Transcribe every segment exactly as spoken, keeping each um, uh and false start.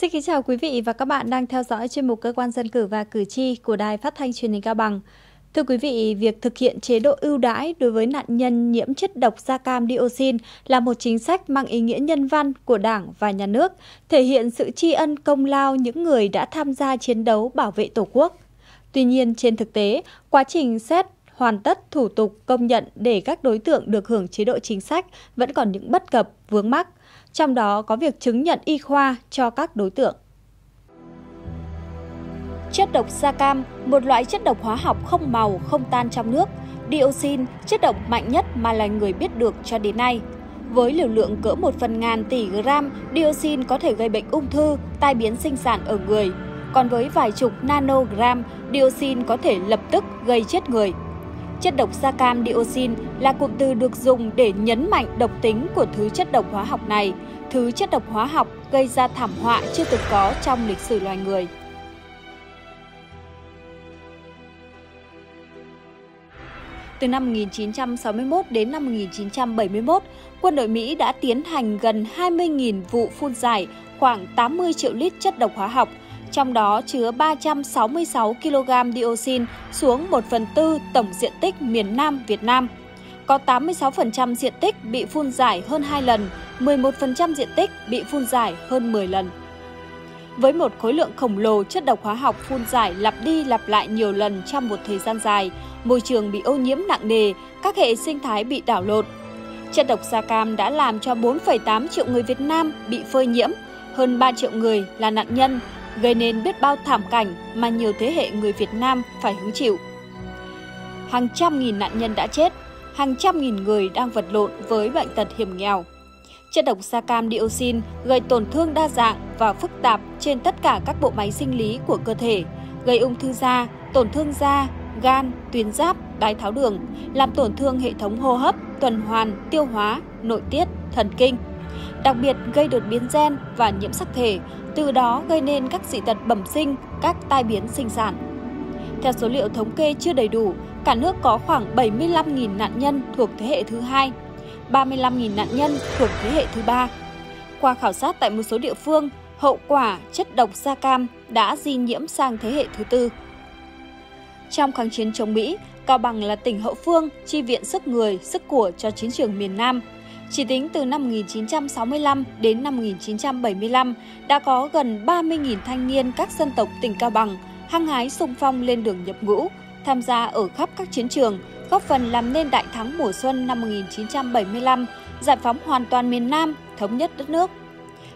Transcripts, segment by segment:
Xin kính chào quý vị và các bạn đang theo dõi chuyên mục Cơ quan Dân cử và Cử tri của Đài Phát thanh Truyền hình Cao Bằng. Thưa quý vị, việc thực hiện chế độ ưu đãi đối với nạn nhân nhiễm chất độc da cam dioxin là một chính sách mang ý nghĩa nhân văn của Đảng và Nhà nước, thể hiện sự tri ân công lao những người đã tham gia chiến đấu bảo vệ Tổ quốc. Tuy nhiên, trên thực tế, quá trình xét hoàn tất thủ tục công nhận để các đối tượng được hưởng chế độ chính sách vẫn còn những bất cập, vướng mắc, trong đó có việc chứng nhận y khoa cho các đối tượng. Chất độc da cam, một loại chất độc hóa học không màu, không tan trong nước. Dioxin, chất độc mạnh nhất mà loài người biết được cho đến nay. Với liều lượng cỡ một phần ngàn tỷ gram, dioxin có thể gây bệnh ung thư, tai biến sinh sản ở người. Còn với vài chục nanogram, dioxin có thể lập tức gây chết người. Chất độc da cam dioxin là cụm từ được dùng để nhấn mạnh độc tính của thứ chất độc hóa học này, thứ chất độc hóa học gây ra thảm họa chưa từng có trong lịch sử loài người. Từ năm một nghìn chín trăm sáu mươi mốt đến năm một nghìn chín trăm bảy mươi mốt, quân đội Mỹ đã tiến hành gần hai mươi nghìn vụ phun rải khoảng tám mươi triệu lít chất độc hóa học, trong đó chứa ba trăm sáu mươi sáu ki lô gam dioxin xuống một phần tư tổng diện tích miền Nam Việt Nam. Có tám mươi sáu phần trăm diện tích bị phun rải hơn hai lần, mười một phần trăm diện tích bị phun rải hơn mười lần. Với một khối lượng khổng lồ chất độc hóa học phun rải lặp đi lặp lại nhiều lần trong một thời gian dài, môi trường bị ô nhiễm nặng nề, các hệ sinh thái bị đảo lộn. Chất độc da cam đã làm cho bốn phẩy tám triệu người Việt Nam bị phơi nhiễm, hơn ba triệu người là nạn nhân, gây nên biết bao thảm cảnh mà nhiều thế hệ người Việt Nam phải hứng chịu. Hàng trăm nghìn nạn nhân đã chết, hàng trăm nghìn người đang vật lộn với bệnh tật hiểm nghèo. Chất độc da cam dioxin gây tổn thương đa dạng và phức tạp trên tất cả các bộ máy sinh lý của cơ thể, gây ung thư da, tổn thương da, gan, tuyến giáp, đái tháo đường, làm tổn thương hệ thống hô hấp, tuần hoàn, tiêu hóa, nội tiết, thần kinh. Đặc biệt gây đột biến gen và nhiễm sắc thể, từ đó gây nên các dị tật bẩm sinh, các tai biến sinh sản. Theo số liệu thống kê chưa đầy đủ, cả nước có khoảng bảy mươi lăm nghìn nạn nhân thuộc thế hệ thứ hai, ba mươi lăm nghìn nạn nhân thuộc thế hệ thứ ba. Qua khảo sát tại một số địa phương, hậu quả chất độc da cam đã di nhiễm sang thế hệ thứ tư. Trong kháng chiến chống Mỹ, Cao Bằng là tỉnh hậu phương chi viện sức người, sức của cho chiến trường miền Nam. Chỉ tính từ năm một nghìn chín trăm sáu mươi lăm đến năm một nghìn chín trăm bảy mươi lăm, đã có gần ba mươi nghìn thanh niên các dân tộc tỉnh Cao Bằng hăng hái xung phong lên đường nhập ngũ, tham gia ở khắp các chiến trường, góp phần làm nên đại thắng mùa xuân năm một nghìn chín trăm bảy mươi lăm, giải phóng hoàn toàn miền Nam, thống nhất đất nước.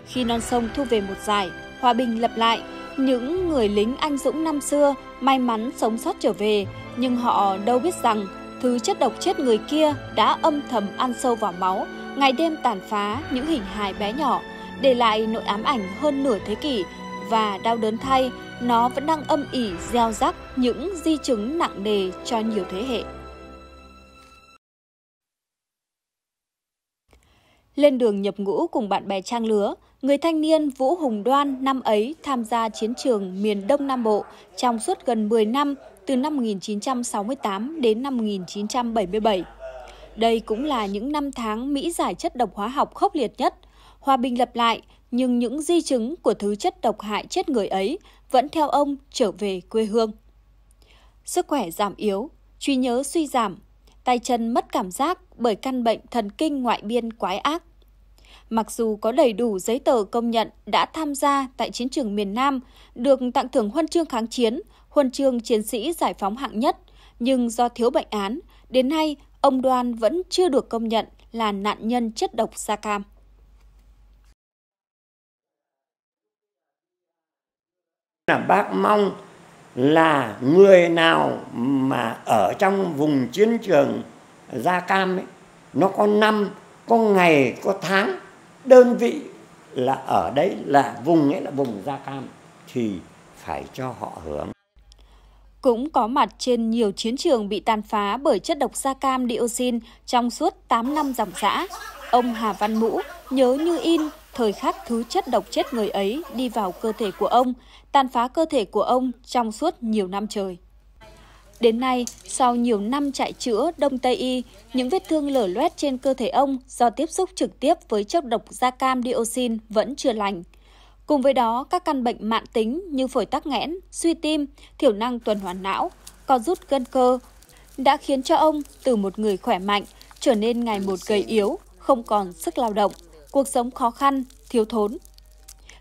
Khi non sông thu về một dải, hòa bình lập lại, những người lính anh dũng năm xưa may mắn sống sót trở về, nhưng họ đâu biết rằng thứ chất độc chết người kia đã âm thầm ăn sâu vào máu, ngày đêm tàn phá những hình hài bé nhỏ, để lại nỗi ám ảnh hơn nửa thế kỷ, và đau đớn thay, nó vẫn đang âm ỉ gieo rắc những di chứng nặng nề cho nhiều thế hệ. Lên đường nhập ngũ cùng bạn bè trang lứa, người thanh niên Vũ Hùng Đoan năm ấy tham gia chiến trường miền Đông Nam Bộ trong suốt gần mười năm, từ năm một nghìn chín trăm sáu mươi tám đến năm một nghìn chín trăm bảy mươi bảy. Đây cũng là những năm tháng Mỹ giải chất độc hóa học khốc liệt nhất. Hòa bình lập lại, nhưng những di chứng của thứ chất độc hại chết người ấy vẫn theo ông trở về quê hương. Sức khỏe giảm yếu, trí nhớ suy giảm, tay chân mất cảm giác bởi căn bệnh thần kinh ngoại biên quái ác. Mặc dù có đầy đủ giấy tờ công nhận đã tham gia tại chiến trường miền Nam, được tặng thưởng huân chương kháng chiến, huân chương chiến sĩ giải phóng hạng nhất, nhưng do thiếu bệnh án, đến nay ông Đoan vẫn chưa được công nhận là nạn nhân chất độc da cam. Là bác mong là người nào mà ở trong vùng chiến trường da cam ấy, nó có năm, có ngày, có tháng, đơn vị là ở đấy là vùng ấy là vùng da cam thì phải cho họ hưởng. Cũng có mặt trên nhiều chiến trường bị tàn phá bởi chất độc da cam dioxin trong suốt tám năm dòng dã, ông Hà Văn Mũ nhớ như in thời khắc thứ chất độc chết người ấy đi vào cơ thể của ông, tàn phá cơ thể của ông trong suốt nhiều năm trời. Đến nay, sau nhiều năm chạy chữa Đông Tây Y, những vết thương lở loét trên cơ thể ông do tiếp xúc trực tiếp với chất độc da cam dioxin vẫn chưa lành. Cùng với đó, các căn bệnh mãn tính như phổi tắc nghẽn, suy tim, thiểu năng tuần hoàn não, co rút gân cơ đã khiến cho ông từ một người khỏe mạnh trở nên ngày một gầy yếu, không còn sức lao động, cuộc sống khó khăn, thiếu thốn.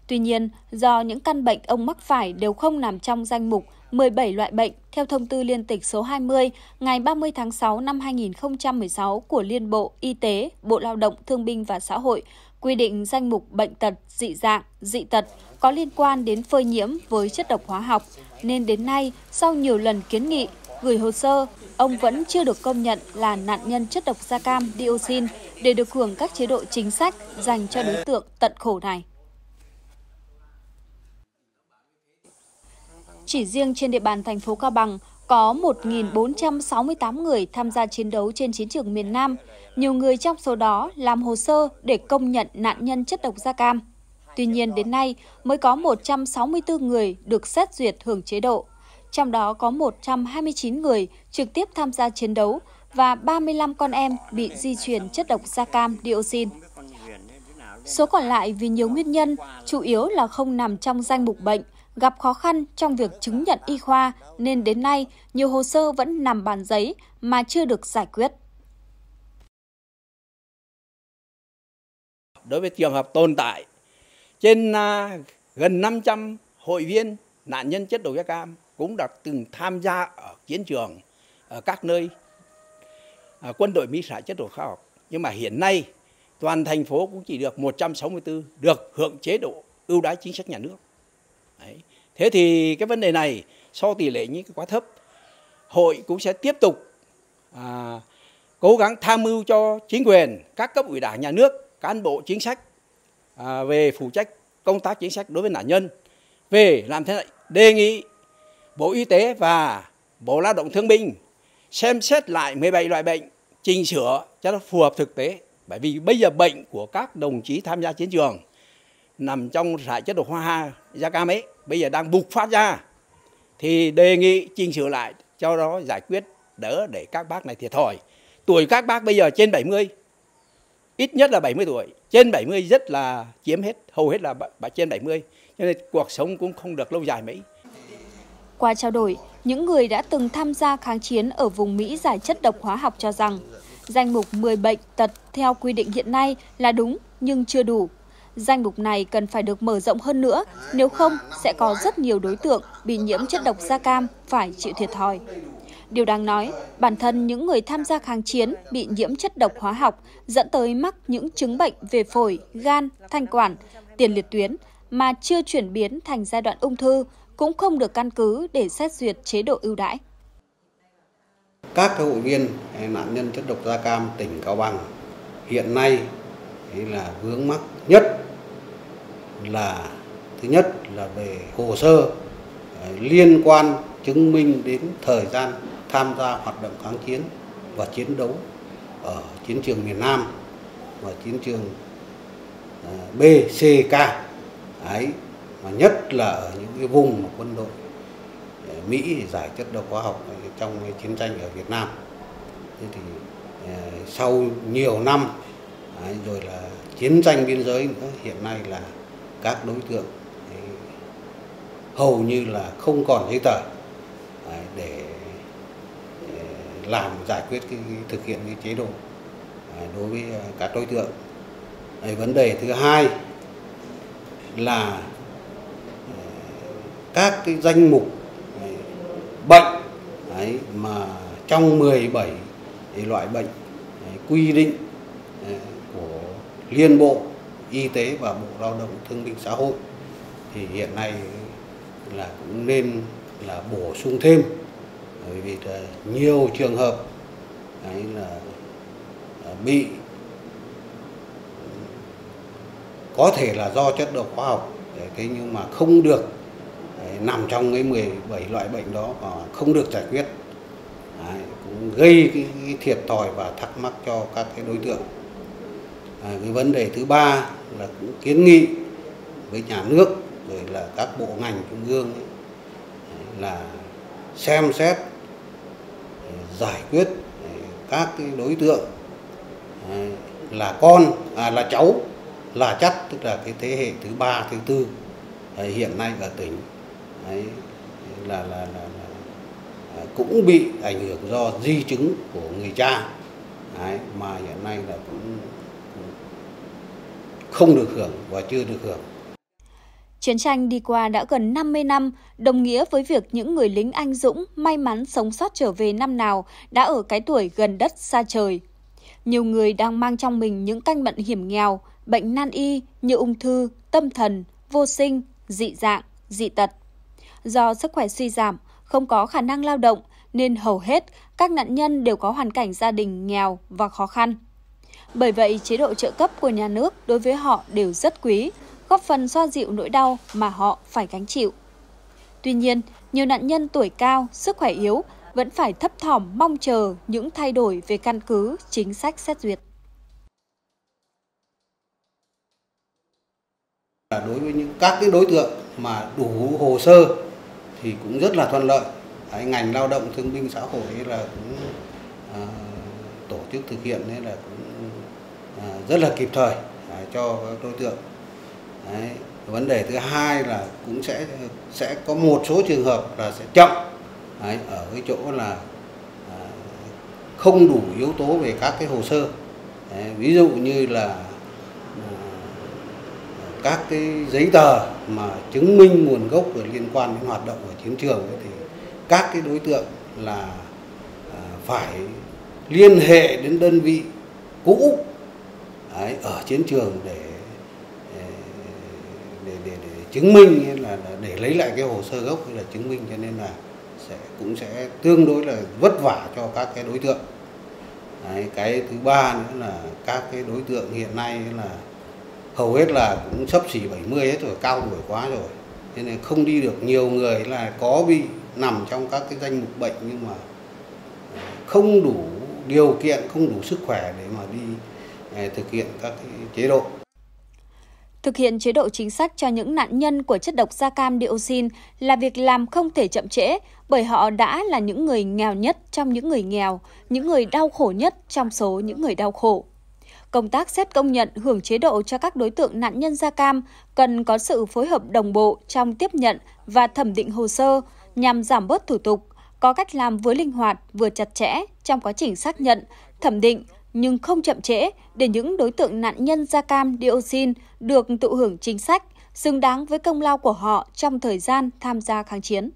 Tuy nhiên, do những căn bệnh ông mắc phải đều không nằm trong danh mục mười bảy loại bệnh theo thông tư liên tịch số hai mươi ngày ba mươi tháng sáu năm hai nghìn không trăm mười sáu của Liên Bộ Y tế, Bộ Lao động, Thương binh và Xã hội quy định danh mục bệnh tật, dị dạng, dị tật có liên quan đến phơi nhiễm với chất độc hóa học, nên đến nay, sau nhiều lần kiến nghị, gửi hồ sơ, ông vẫn chưa được công nhận là nạn nhân chất độc da cam, dioxin để được hưởng các chế độ chính sách dành cho đối tượng tận khổ này. Chỉ riêng trên địa bàn thành phố Cao Bằng có một nghìn bốn trăm sáu mươi tám người tham gia chiến đấu trên chiến trường miền Nam. Nhiều người trong số đó làm hồ sơ để công nhận nạn nhân chất độc da cam. Tuy nhiên đến nay mới có một trăm sáu mươi tư người được xét duyệt hưởng chế độ. Trong đó có một trăm hai mươi chín người trực tiếp tham gia chiến đấu và ba mươi lăm con em bị di truyền chất độc da cam dioxin. Số còn lại vì nhiều nguyên nhân, chủ yếu là không nằm trong danh mục bệnh, gặp khó khăn trong việc chứng nhận y khoa nên đến nay nhiều hồ sơ vẫn nằm bàn giấy mà chưa được giải quyết. Đối với trường hợp tồn tại trên gần năm trăm hội viên nạn nhân chất độc da cam cũng đã từng tham gia ở chiến trường ở các nơi quân đội Mỹ xả chất độc hóa học, nhưng mà hiện nay toàn thành phố cũng chỉ được một trăm sáu mươi tư được hưởng chế độ ưu đãi chính sách nhà nước. Đấy. Thế thì cái vấn đề này so tỷ lệ như quá thấp, hội cũng sẽ tiếp tục à, cố gắng tham mưu cho chính quyền, các cấp ủy đảng, nhà nước, cán bộ chính sách à, về phụ trách công tác chính sách đối với nạn nhân, về làm thế này đề nghị Bộ Y tế và Bộ Lao động Thương binh xem xét lại mười bảy loại bệnh, chỉnh sửa cho nó phù hợp thực tế, bởi vì bây giờ bệnh của các đồng chí tham gia chiến trường nằm trong rải chất độc hoa da cam ấy bây giờ đang bục phát ra, thì đề nghị chỉnh sửa lại cho nó giải quyết, đỡ để các bác này thiệt thòi. Tuổi các bác bây giờ trên bảy mươi, ít nhất là bảy mươi tuổi, trên bảy mươi rất là chiếm hết, hầu hết là trên bảy mươi, cho nên cuộc sống cũng không được lâu dài mấy. Qua trao đổi, những người đã từng tham gia kháng chiến ở vùng Mỹ giải chất độc hóa học cho rằng danh mục mười bệnh tật theo quy định hiện nay là đúng nhưng chưa đủ. Danh mục này cần phải được mở rộng hơn nữa, nếu không sẽ có rất nhiều đối tượng bị nhiễm chất độc da cam phải chịu thiệt thòi. Điều đáng nói, bản thân những người tham gia kháng chiến bị nhiễm chất độc hóa học dẫn tới mắc những chứng bệnh về phổi, gan, thanh quản, tiền liệt tuyến mà chưa chuyển biến thành giai đoạn ung thư cũng không được căn cứ để xét duyệt chế độ ưu đãi. Các hội viên nạn nhân chất độc da cam tỉnh Cao Bằng hiện nay là vướng mắc nhất là thứ nhất là về hồ sơ liên quan chứng minh đến thời gian tham gia hoạt động kháng chiến và chiến đấu ở chiến trường miền Nam và chiến trường B, C, K ấy, mà nhất là ở những cái vùng mà quân đội Mỹ giải chất độc hóa học trong chiến tranh ở Việt Nam. Thế thì sau nhiều năm rồi là chiến tranh biên giới nữa, hiện nay là các đối tượng hầu như là không còn giấy tờ để làm giải quyết cái, thực hiện cái chế độ đối với các đối tượng. Vấn đề thứ hai là các cái danh mục bệnh ấy, mà trong mười bảy loại bệnh quy định của Liên Bộ Y tế và Bộ Lao động Thương binh Xã hội thì hiện nay là cũng nên là bổ sung thêm, bởi vì nhiều trường hợp ấy là bị có thể là do chất độc hóa học, thế nhưng mà không được nằm trong cái mười bảy loại bệnh đó và không được giải quyết. Đấy, cũng gây cái, cái thiệt thòi và thắc mắc cho các cái đối tượng. À, cái vấn đề thứ ba là cũng kiến nghị với nhà nước rồi là các bộ ngành trung ương ấy, là xem xét giải quyết các cái đối tượng là con à, là cháu là chắt, tức là cái thế hệ thứ ba thứ tư hiện nay ở tỉnh ấy, là, là, là, là cũng bị ảnh hưởng do di chứng của người cha ấy, mà hiện nay là cũng không được hưởng và chưa được hưởng. Chiến tranh đi qua đã gần năm mươi năm, đồng nghĩa với việc những người lính anh dũng may mắn sống sót trở về năm nào đã ở cái tuổi gần đất xa trời. Nhiều người đang mang trong mình những căn bệnh hiểm nghèo, bệnh nan y như ung thư, tâm thần, vô sinh, dị dạng, dị tật. Do sức khỏe suy giảm, không có khả năng lao động nên hầu hết các nạn nhân đều có hoàn cảnh gia đình nghèo và khó khăn. Bởi vậy, chế độ trợ cấp của nhà nước đối với họ đều rất quý, góp phần xoa dịu nỗi đau mà họ phải gánh chịu. Tuy nhiên, nhiều nạn nhân tuổi cao, sức khỏe yếu vẫn phải thấp thỏm mong chờ những thay đổi về căn cứ chính sách xét duyệt. Đối với những các cái đối tượng mà đủ hồ sơ thì cũng rất là thuận lợi. Đấy, ngành lao động thương binh xã hội là cũng à, tổ chức thực hiện nên là cũng à, rất là kịp thời à, cho các đối tượng. Đấy, vấn đề thứ hai là cũng sẽ sẽ có một số trường hợp là sẽ chậm. Đấy, ở cái chỗ là à, không đủ yếu tố về các cái hồ sơ. Đấy, ví dụ như là à, các cái giấy tờ mà chứng minh nguồn gốc và liên quan đến hoạt động ở chiến trường ấy, thì các cái đối tượng là à, phải liên hệ đến đơn vị cũ đấy, ở chiến trường để để, để, để chứng minh là, là để lấy lại cái hồ sơ gốc hay là chứng minh, cho nên là Sẽ, cũng sẽ tương đối là vất vả cho các cái đối tượng. Đấy, cái thứ ba nữa là các cái đối tượng hiện nay là hầu hết là cũng sấp xỉ bảy mươi hết rồi, cao tuổi quá rồi. Thế nên không đi được, nhiều người là có bị nằm trong các cái danh mục bệnh nhưng mà không đủ điều kiện, không đủ sức khỏe để mà đi để thực hiện các cái chế độ. Thực hiện chế độ chính sách cho những nạn nhân của chất độc da cam dioxin là việc làm không thể chậm trễ, bởi họ đã là những người nghèo nhất trong những người nghèo, những người đau khổ nhất trong số những người đau khổ. Công tác xét công nhận hưởng chế độ cho các đối tượng nạn nhân da cam cần có sự phối hợp đồng bộ trong tiếp nhận và thẩm định hồ sơ nhằm giảm bớt thủ tục, có cách làm vừa linh hoạt vừa chặt chẽ trong quá trình xác nhận, thẩm định, nhưng không chậm trễ để những đối tượng nạn nhân da cam dioxin được thụ hưởng chính sách xứng đáng với công lao của họ trong thời gian tham gia kháng chiến.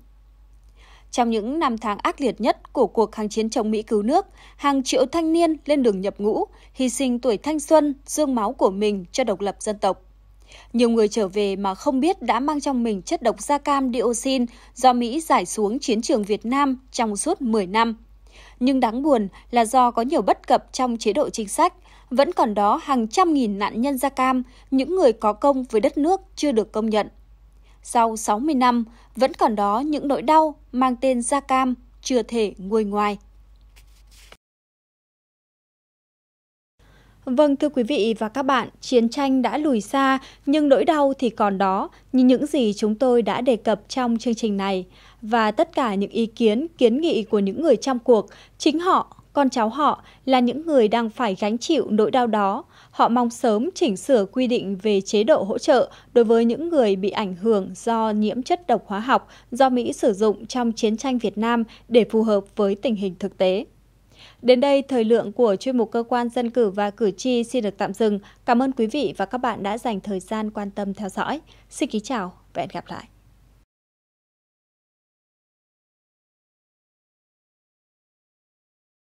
Trong những năm tháng ác liệt nhất của cuộc kháng chiến chống Mỹ cứu nước, hàng triệu thanh niên lên đường nhập ngũ, hy sinh tuổi thanh xuân, xương máu của mình cho độc lập dân tộc. Nhiều người trở về mà không biết đã mang trong mình chất độc da cam dioxin do Mỹ rải xuống chiến trường Việt Nam trong suốt mười năm. Nhưng đáng buồn là do có nhiều bất cập trong chế độ chính sách, vẫn còn đó hàng trăm nghìn nạn nhân da cam, những người có công với đất nước chưa được công nhận. Sau sáu mươi năm, vẫn còn đó những nỗi đau mang tên da cam chưa thể nguôi ngoai. Vâng, thưa quý vị và các bạn, chiến tranh đã lùi xa nhưng nỗi đau thì còn đó, như những gì chúng tôi đã đề cập trong chương trình này. Và tất cả những ý kiến, kiến nghị của những người trong cuộc, chính họ, con cháu họ là những người đang phải gánh chịu nỗi đau đó. Họ mong sớm chỉnh sửa quy định về chế độ hỗ trợ đối với những người bị ảnh hưởng do nhiễm chất độc hóa học do Mỹ sử dụng trong chiến tranh Việt Nam để phù hợp với tình hình thực tế. Đến đây, thời lượng của chuyên mục Cơ quan Dân cử và Cử tri xin được tạm dừng. Cảm ơn quý vị và các bạn đã dành thời gian quan tâm theo dõi. Xin kính chào và hẹn gặp lại.